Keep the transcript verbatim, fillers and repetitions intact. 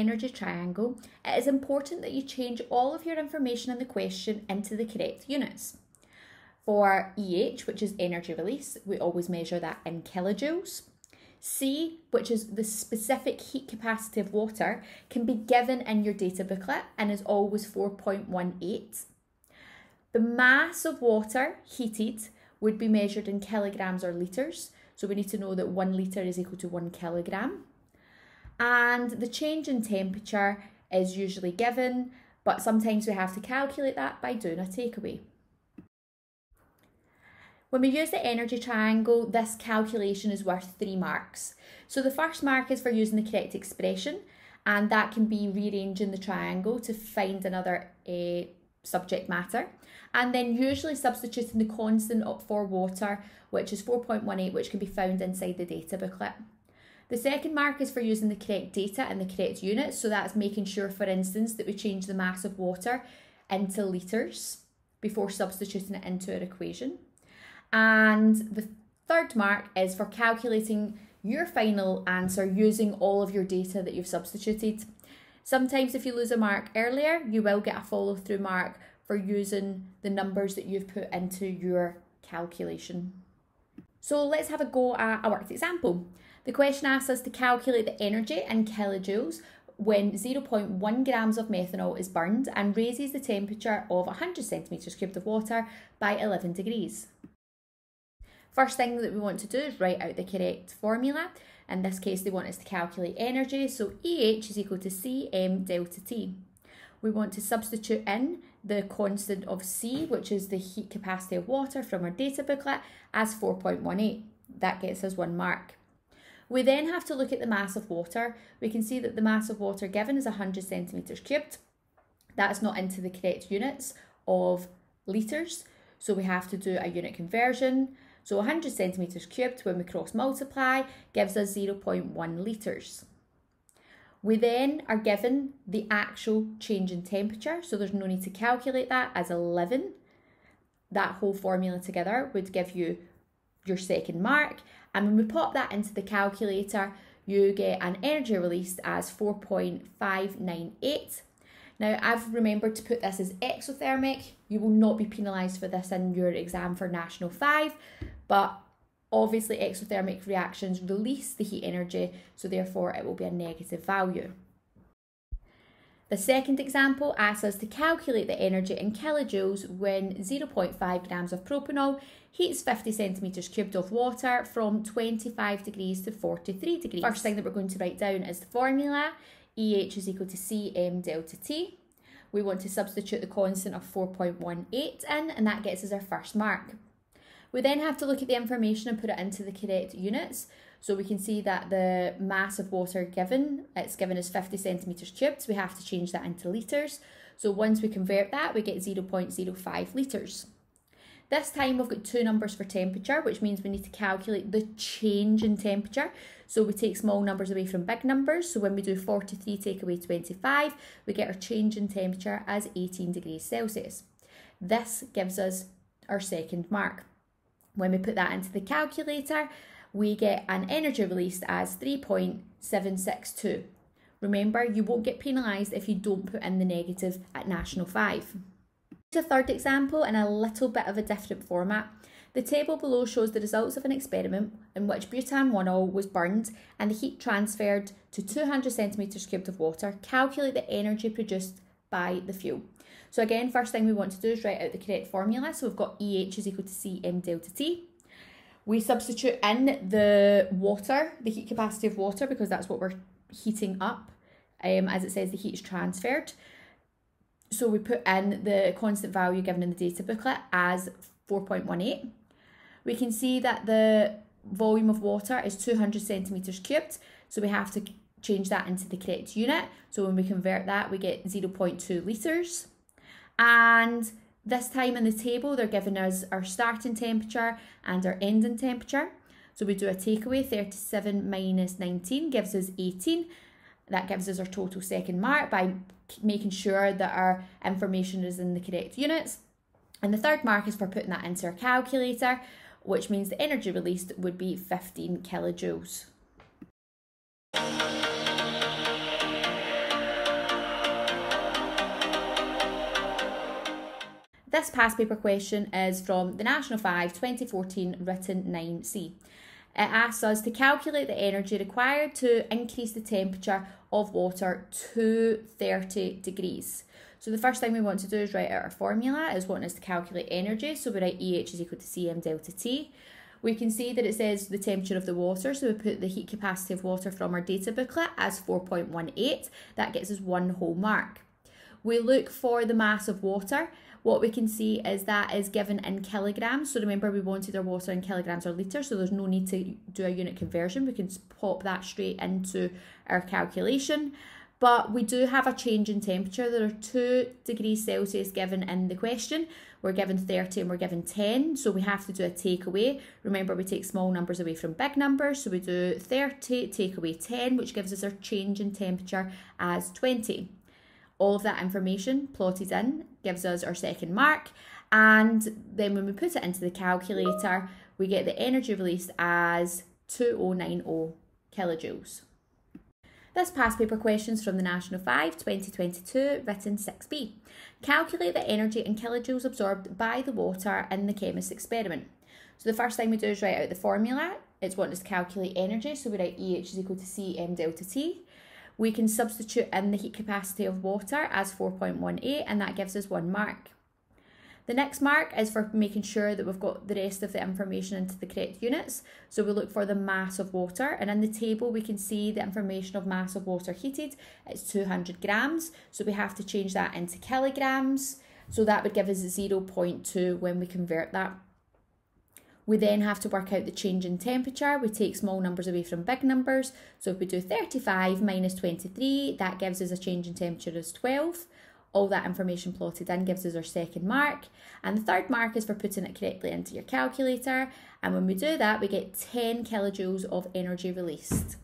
energy triangle, it is important that you change all of your information in the question into the correct units. For E H, which is energy release, we always measure that in kilojoules. C, which is the specific heat capacity of water, can be given in your data booklet and is always four point one eight. The mass of water heated would be measured in kilograms or litres. So we need to know that one litre is equal to one kilogram. And the change in temperature is usually given, but sometimes we have to calculate that by doing a takeaway. When we use the energy triangle, this calculation is worth three marks. So the first mark is for using the correct expression, and that can be rearranging the triangle to find another uh, subject matter. And then usually substituting the constant for water, which is four point one eight, which can be found inside the data booklet. The second mark is for using the correct data and the correct units. So that's making sure, for instance, that we change the mass of water into litres before substituting it into our equation. And the third mark is for calculating your final answer using all of your data that you've substituted. Sometimes if you lose a mark earlier, you will get a follow through mark for using the numbers that you've put into your calculation. So let's have a go at a worked example. The question asks us to calculate the energy in kilojoules when zero point one grams of methanol is burned and raises the temperature of one hundred centimetres cubed of water by eleven degrees. First thing that we want to do is write out the correct formula. In this case, they want us to calculate energy, so E H is equal to C M delta T. We want to substitute in the constant of C, which is the heat capacity of water from our data booklet, as four point one eight. That gets us one mark. We then have to look at the mass of water. We can see that the mass of water given is one hundred centimetres cubed. That's not into the correct units of litres, so we have to do a unit conversion. So one hundred centimetres cubed, when we cross multiply, gives us zero point one litres. We then are given the actual change in temperature, so there's no need to calculate that as eleven. That whole formula together would give you your second mark. And when we pop that into the calculator, you get an energy released as four point five nine eight. Now, I've remembered to put this as exothermic. You will not be penalised for this in your exam for National five, but obviously exothermic reactions release the heat energy, so therefore it will be a negative value. The second example asks us to calculate the energy in kilojoules when zero point five grams of propanol heats fifty centimetres cubed of water from twenty-five degrees to forty-three degrees. First thing that we're going to write down is the formula. E H is equal to C M delta T. We want to substitute the constant of four point one eight in, and that gets us our first mark. We then have to look at the information and put it into the correct units. So we can see that the mass of water given, it's given as fifty centimetres cubed. We have to change that into litres. So once we convert that, we get zero point zero five litres. This time we've got two numbers for temperature, which means we need to calculate the change in temperature. So we take small numbers away from big numbers. So when we do forty-three take away twenty-five, we get our change in temperature as eighteen degrees Celsius. This gives us our second mark. When we put that into the calculator, we get an energy released as three point seven six two. Remember, you won't get penalised if you don't put in the negative at National five. The third example in a little bit of a different format. The table below shows the results of an experiment in which butanol was burned and the heat transferred to two hundred centimetres cubed of water. Calculate the energy produced by the fuel. So again, first thing we want to do is write out the correct formula. So we've got E H is equal to C M delta T. We substitute in the water, the heat capacity of water, because that's what we're heating up. Um, as it says, the heat is transferred. So we put in the constant value given in the data booklet as four point one eight. We can see that the volume of water is two hundred centimetres cubed. So we have to change that into the correct unit. So when we convert that, we get zero point two litres. And this time in the table, they're giving us our starting temperature and our ending temperature. So we do a takeaway, thirty-seven minus nineteen gives us eighteen. That gives us our total second mark by making sure that our information is in the correct units. And the third mark is for putting that into our calculator, which means the energy released would be fifteen kilojoules. This past paper question is from the National five twenty fourteen written nine C. It asks us to calculate the energy required to increase the temperature of water to thirty degrees. So the first thing we want to do is write out our formula. It's wanting us to calculate energy, so we write E H is equal to C M delta T. We can see that it says the temperature of the water, so we put the heat capacity of water from our data booklet as four point one eight. That gets us one whole mark. We look for the mass of water. What we can see is that is given in kilograms. So remember, we wanted our water in kilograms or litres, so there's no need to do a unit conversion. We can pop that straight into our calculation. But we do have a change in temperature. There are two degrees Celsius given in the question. We're given thirty and we're given ten, so we have to do a takeaway. Remember, we take small numbers away from big numbers, so we do thirty, take away ten, which gives us our change in temperature as twenty. All of that information plotted in gives us our second mark, and then when we put it into the calculator, we get the energy released as two thousand ninety kilojoules. This past paper question is from the National five twenty twenty-two, written six B. Calculate the energy in kilojoules absorbed by the water in the chemist's experiment. So the first thing we do is write out the formula. It's wanting us to calculate energy, so we write E H is equal to C M delta T. We can substitute in the heat capacity of water as four point one eight, and that gives us one mark. The next mark is for making sure that we've got the rest of the information into the correct units. So we look for the mass of water, and in the table we can see the information of mass of water heated. It's two hundred grams, so we have to change that into kilograms. So that would give us zero point two when we convert that. We then have to work out the change in temperature. We take small numbers away from big numbers. So if we do thirty-five minus twenty-three, that gives us a change in temperature as twelve. All that information plotted in gives us our second mark. And the third mark is for putting it correctly into your calculator. And when we do that, we get ten kilojoules of energy released.